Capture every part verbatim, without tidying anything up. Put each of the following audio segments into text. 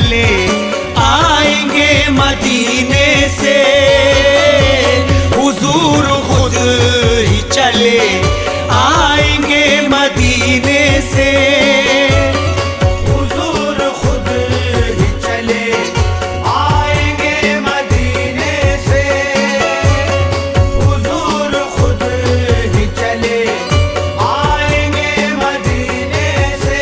चले आएंगे मदीने से, हुजूर खुद ही चले आएंगे मदीने से, हुजूर खुद ही चले आएंगे मदीने से, हुजूर खुद ही चले आएंगे मदीने से।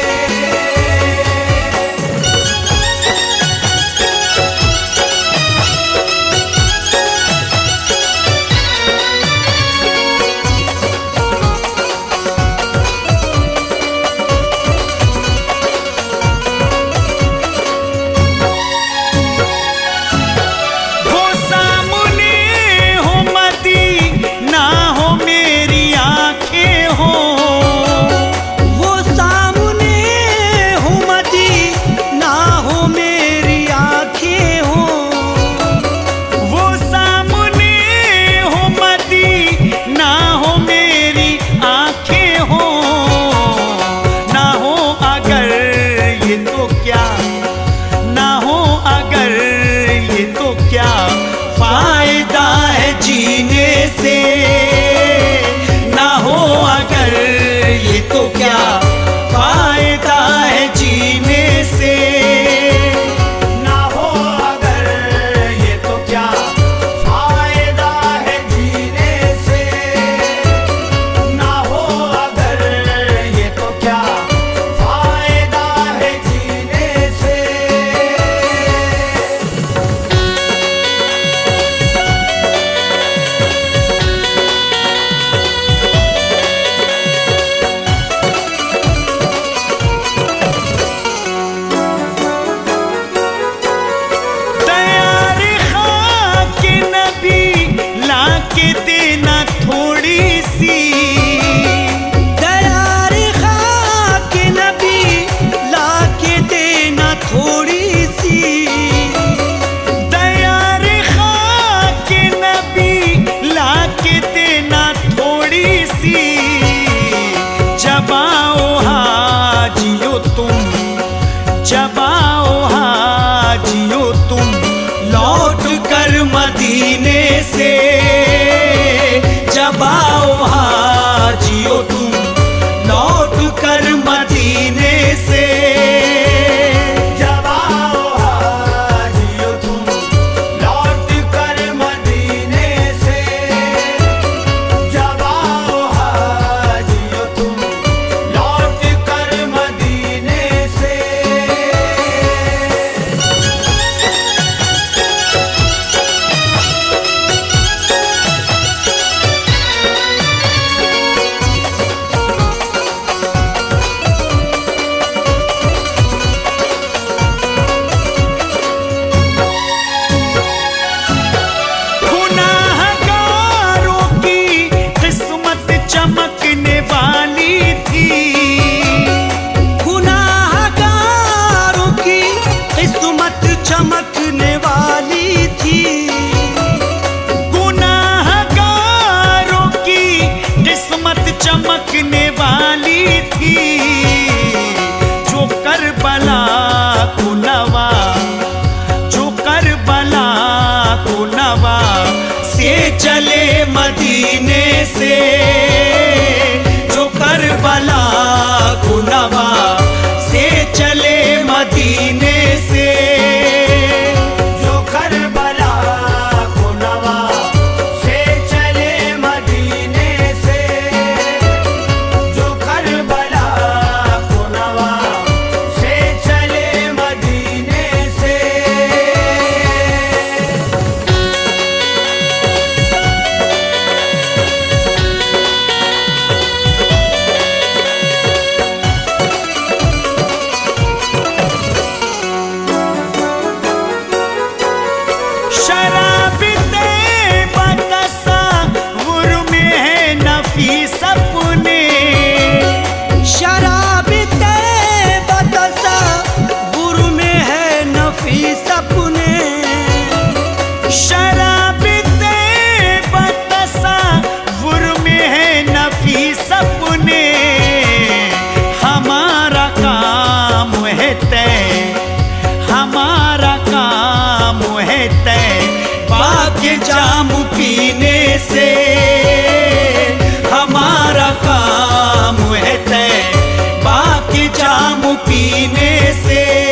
पीने से।